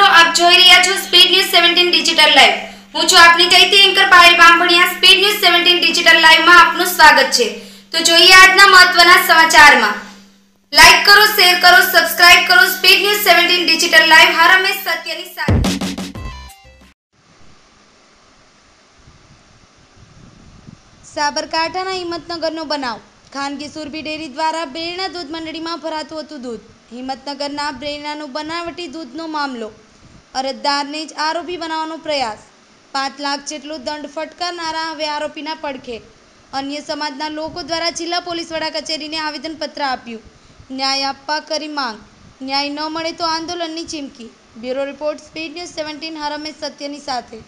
मित्रों आप જોઈ રહ્યા છો સ્પીડ ન્યૂઝ 17 ડિજિટલ લાઈવ। હું છું આપની ચૈતી anchor Payal Bamaniya. Speed news 17 digital live માં આપનું સ્વાગત છે। તો જોઈએ આજના મહત્વના સમાચારમાં, લાઈક કરો, શેર કરો, સબસ્ક્રાઇબ કરો। સ્પીડ ન્યૂઝ 17 ડિજિટલ લાઈવ હર હંમેશા સત્યની સાથે। સાબરકાંઠાના હિંમતનગરનો બનાવ, ખાનગી સુરભી ડેરી દ્વારા બેરણા દૂધ મંડળીમાં ભરાતું હતું દૂધ। हिम्मतनगरना बेरणानो बनावटी दूधनो मामलो, अरजदारने ज आरोपी बनाववानो प्रयास। 5 लाख जेटलो दंड फटकारनारा हवे आरोपीना पडखे। अन्य समाजना लोको द्वारा जिल्ला पोलीस वडा कचेरीने आवेदनपत्र आप्युं। न्याय आपवा करी मांग, न्याय न मळे तो आंदोलननी चीमकी। ब्यूरो रिपोर्ट स्पीड न्यूज 17 हर हमेशा सत्यनी साथे।